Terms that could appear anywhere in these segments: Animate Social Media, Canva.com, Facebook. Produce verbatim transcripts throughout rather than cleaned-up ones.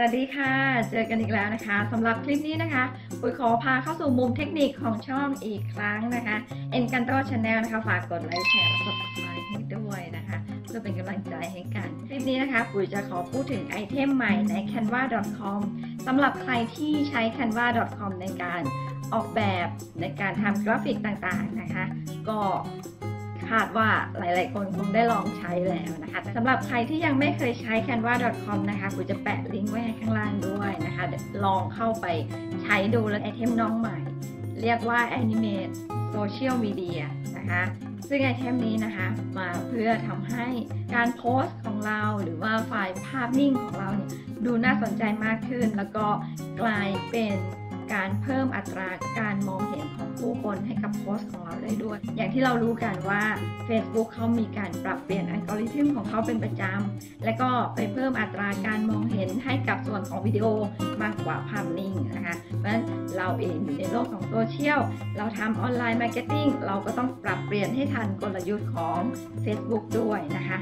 สวัสดีค่ะเจอกันอีกแล้วนะคะสำหรับคลิปนี้นะคะปุ๋ยขอพาเข้าสู่มุมเทคนิคของช่องอีกครั้งนะคะเอ็นกันโต้ชาแนลนะคะฝากกดไลค์แชร์และกดติดตามให้ด้วยนะคะเพื่อเป็นกำลังใจให้กันคลิปนี้นะคะปุ๋ยจะขอพูดถึงไอเทมใหม่ใน แคนวา ดอท คอม สำหรับใครที่ใช้ แคนวา ดอท คอม ในการออกแบบในการทำกราฟิกต่างๆนะคะก็คาดว่าหลายๆคนคงได้ลองใช้แล้วนะคะสำหรับใครที่ยังไม่เคยใช้ แคนวา ดอท คอม นะคะกูจะแปะลิงก์ไว้ให้ข้างล่างด้วยนะคะลองเข้าไปใช้ดูแล้วไอเทมน้องใหม่เรียกว่า Animate Social Media นะคะซึ่งไอเทมนี้นะคะมาเพื่อทำให้การโพสต์ของเราหรือว่าไฟล์ภาพนิ่งของเราเนี่ยดูน่าสนใจมากขึ้นแล้วก็กลายเป็นการเพิ่มอัตราการมองเห็นของผู้คนให้กับโพสต์ของเราได้ด้วยอย่างที่เรารู้กันว่า Facebook เขามีการปรับเปลี่ยนอัลกอริทึมของเขาเป็นประจำและก็ไปเพิ่มอัตราการมองเห็นให้กับส่วนของวิดีโอมากกว่าภาพนิ่งนะคะเพราะฉะนั้นเราเองอยู่ในโลกของโซเชียลเราทำออนไลน์มาร์เก็ตติ้งเราก็ต้องปรับเปลี่ยนให้ทันกลยุทธ์ของ Facebook ด้วยนะคะ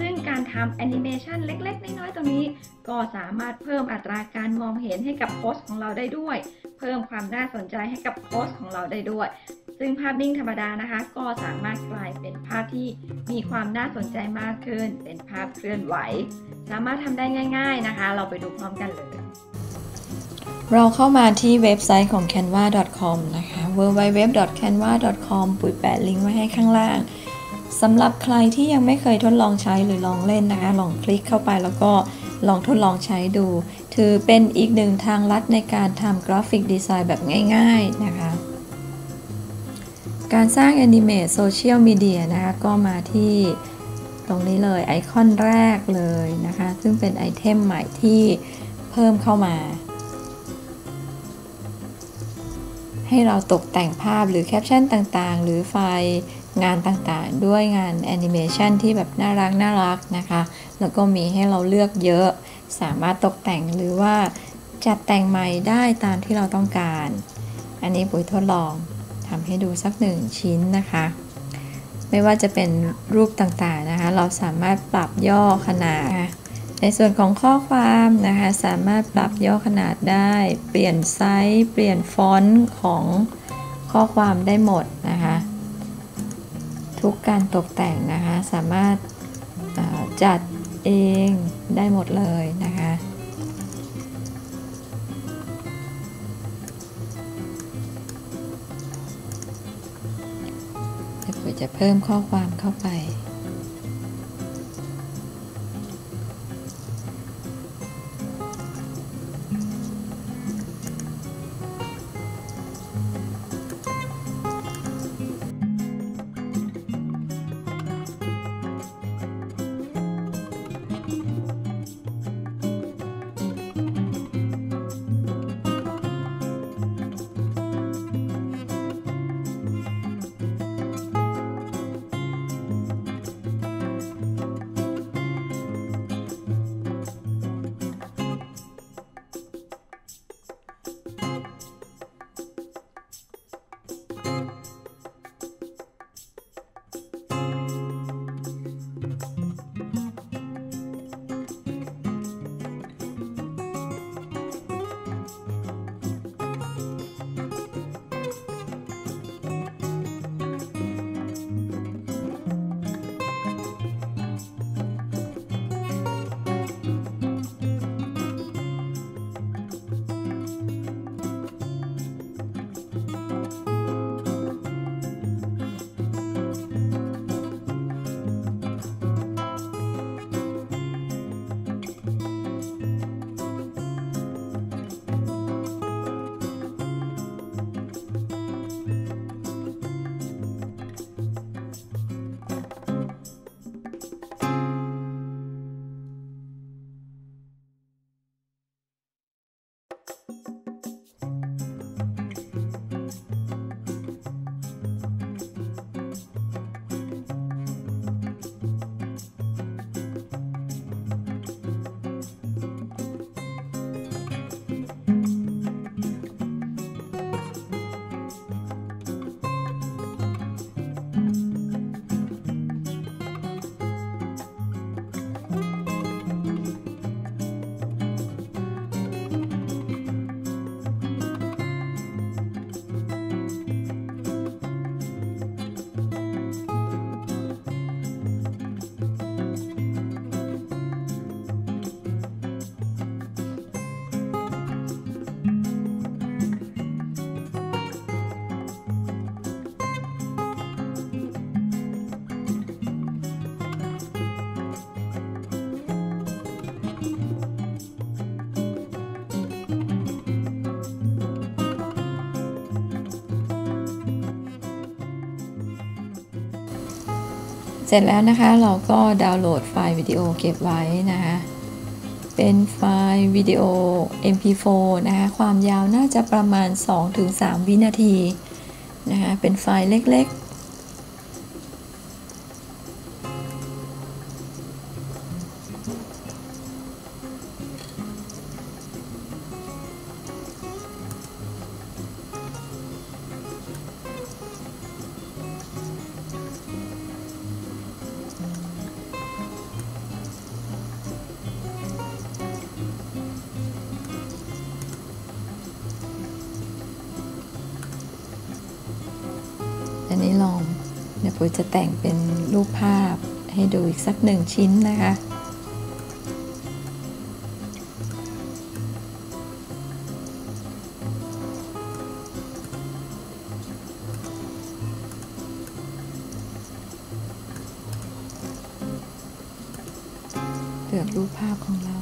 ซึ่งการทำแอนิเมชันเล็กๆน้อยๆตรงนี้ก็สามารถเพิ่มอัตราการมองเห็นให้กับโพสต์ของเราได้ด้วยเพิ่มความน่าสนใจให้กับโพสต์ของเราได้ด้วยซึ่งภาพนิ่งธรรมดานะคะก็สามารถกลายเป็นภาพที่มีความน่าสนใจมากขึ้นเป็นภาพเคลื่อนไหวสามารถทำได้ง่ายๆนะคะเราไปดูพร้อมกันเลยเราเข้ามาที่เว็บไซต์ของ แคนวา ดอท คอม นะคะ ดับเบิลยู ดับเบิลยู ดับเบิลยู ดอท แคนวา ดอท คอม ปุ๋ยแปะลิงก์ไว้ให้ข้างล่างสำหรับใครที่ยังไม่เคยทดลองใช้หรือลองเล่นนะคะลองคลิกเข้าไปแล้วก็ลองทดลองใช้ดูถือเป็นอีกหนึ่งทางลัดในการทำกราฟิกดีไซน์แบบง่ายๆนะคะการสร้าง Animate Social Media นะคะก็มาที่ตรงนี้เลยไอคอนแรกเลยนะคะซึ่งเป็นไอเทมใหม่ที่เพิ่มเข้ามาให้เราตกแต่งภาพหรือแคปชั่นต่างๆหรือไฟล์งานต่างๆด้วยงานแอนิเมชันที่แบบน่ารักน่ารักนะคะแล้วก็มีให้เราเลือกเยอะสามารถตกแต่งหรือว่าจัดแต่งใหม่ได้ตามที่เราต้องการอันนี้ปุ๋ยทดลองทำให้ดูสักหนึ่งชิ้นนะคะไม่ว่าจะเป็นรูปต่างๆนะคะเราสามารถปรับย่อขนาดในส่วนของข้อความนะคะสามารถปรับย่อขนาดได้เปลี่ยนไซส์เปลี่ยนฟอนต์ของข้อความได้หมดนะคะทุกการตกแต่งนะคะสามารถจัดเองได้หมดเลยนะคะแต่ผมจะเพิ่มข้อความเข้าไป เสร็จแล้วนะคะเราก็ดาวน์โหลดไฟล์วิดีโอเก็บไว้นะคะเป็นไฟล์วิดีโอ เอ็ม พี โฟร์ นะคะความยาวน่าจะประมาณ สองถึงสาม วินาทีนะคะเป็นไฟล์เล็กๆอันนี้ลองเดี๋ยวปุ๋ยจะแต่งเป็นรูปภาพให้ดูอีกสักหนึ่งชิ้นนะคะเลือกรูปภาพของเรา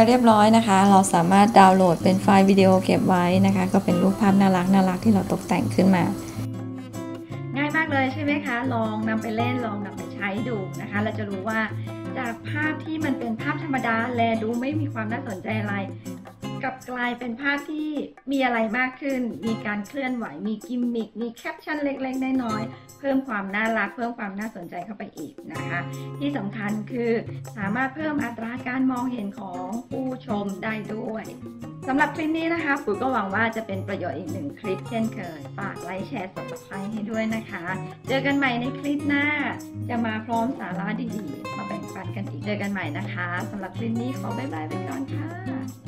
ก็เรียบร้อยนะคะเราสามารถดาวน์โหลดเป็นไฟล์วิดีโอเก็บไว้นะคะก็เป็นรูปภาพน่ารักน่ารักที่เราตกแต่งขึ้นมาง่ายมากเลยใช่ไหมคะลองนำไปเล่นลองนำไปใช้ดูนะคะเราจะรู้ว่าจากภาพที่มันเป็นภาพธรรมดาแลดูไม่มีความน่าสนใจอะไรกลับกลายเป็นภาพที่มีอะไรมากขึ้นมีการเคลื่อนไหวมีกิมมิคมีแคปชั่นเล็กๆน้อยๆเพิ่มความน่ารักเพิ่มความน่าสนใจเข้าไปอีกนะคะที่สำคัญคือสามารถเพิ่มอัตราการมองเห็นของผู้ชมได้ด้วยสำหรับคลิปนี้นะคะปุ๋ยก็หวังว่าจะเป็นประโยชน์อีกหนึ่งคลิปเช่นเคยฝากไลค์แชร์ ซับสไครบ์ ให้ด้วยนะคะเจอกันใหม่ในคลิปหน้าจะมาพร้อมสาระดีๆมาแบ่งปันกันอีกเจอกันใหม่นะคะสำหรับคลิปนี้ขอบ๊ายบายไปก่อนค่ะ